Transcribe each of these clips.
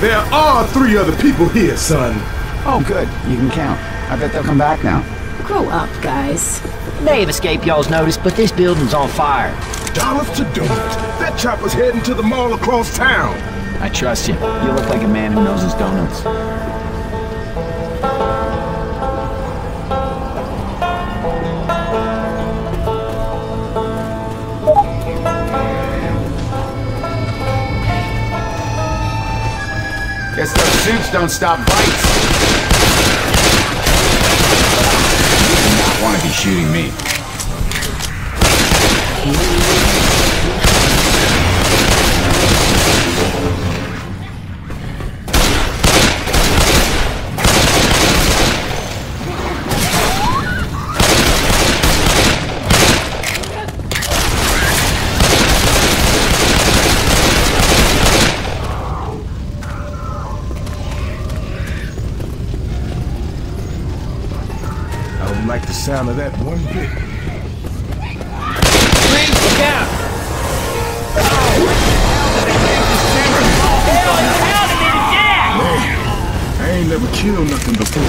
There are 3 other people here, son. Oh, good. You can count. I bet they'll come back now. Grow up, guys. May have escaped y'all's notice, but this building's on fire. Dollars to donuts. That chopper's heading to the mall across town. I trust you. You look like a man who knows his donuts. Guess those suits don't stop bites. You do not want to be shooting me. Like the sound of that one bit. Please look out! Man, I ain't never killed nothing before.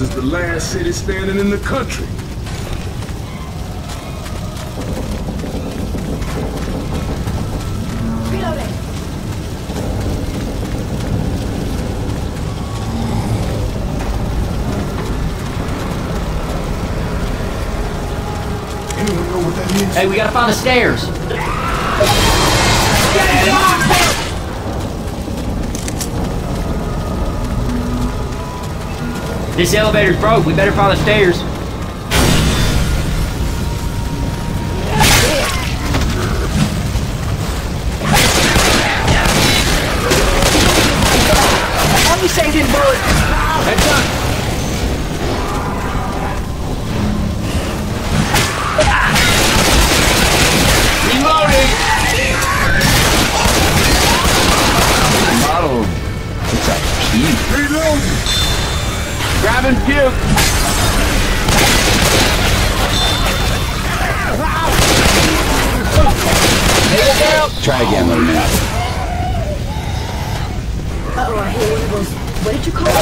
Is the last city standing in the country. Anyone know what that means? Hey, we gotta find the stairs. Get it off! This elevator's broke. We better find the stairs. Let me save his bullet. Heads up. Reloading. It's a key. Reloading. Grab and puke! Try again, little man. Uh-oh, I hear one of those. What did you call it?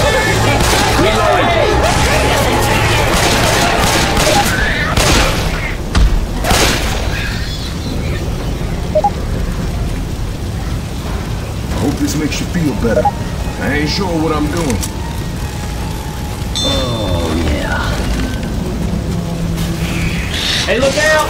I hope this makes you feel better. I ain't sure what I'm doing. Hey, look out!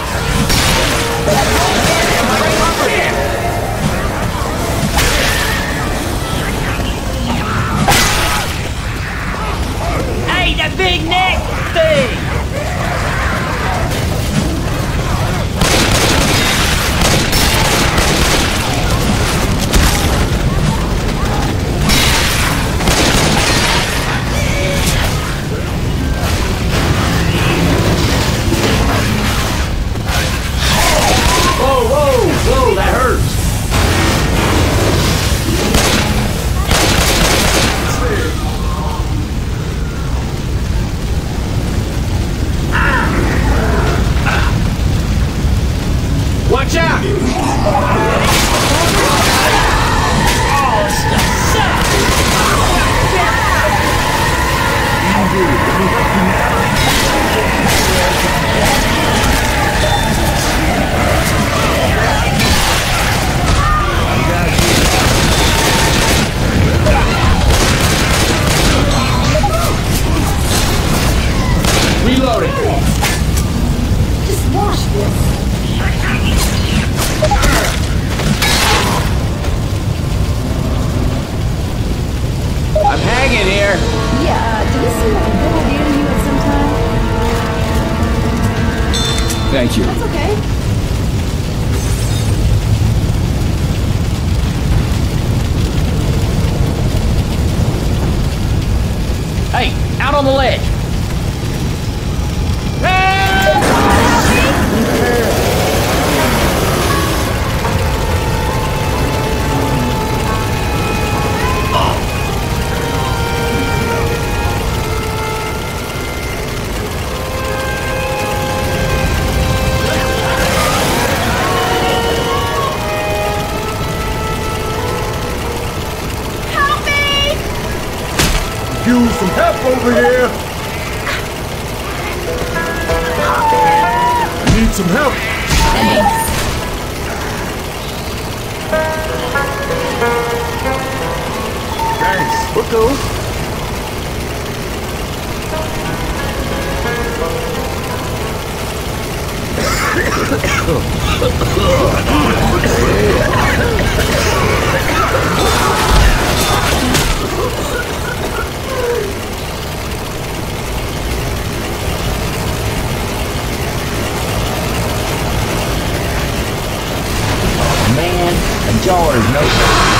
Hey, that big neck thing! Whoa, whoa. Thank you. That's okay. Hey, out on the ledge! Some help over here! I need some help! Thanks! What goes? Y'all are no good.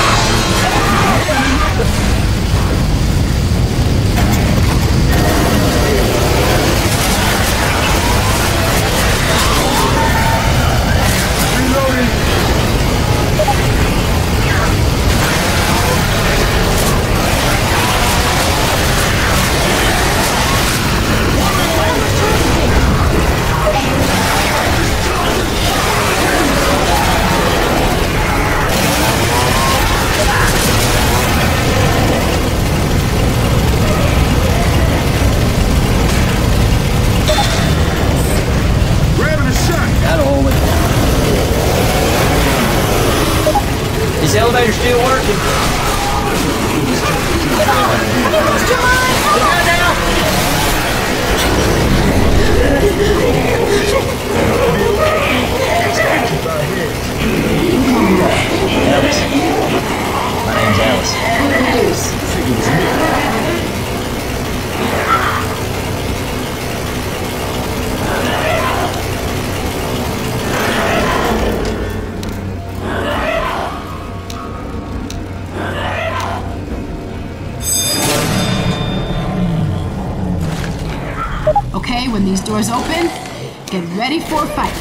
When these doors open, get ready for a fight.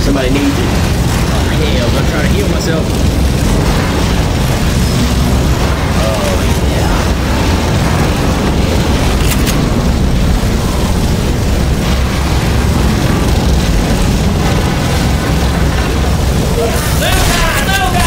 Somebody needs it. Oh, hell, I'm trying to heal myself. Oh, yeah. No guy! No guy!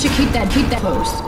should keep that close.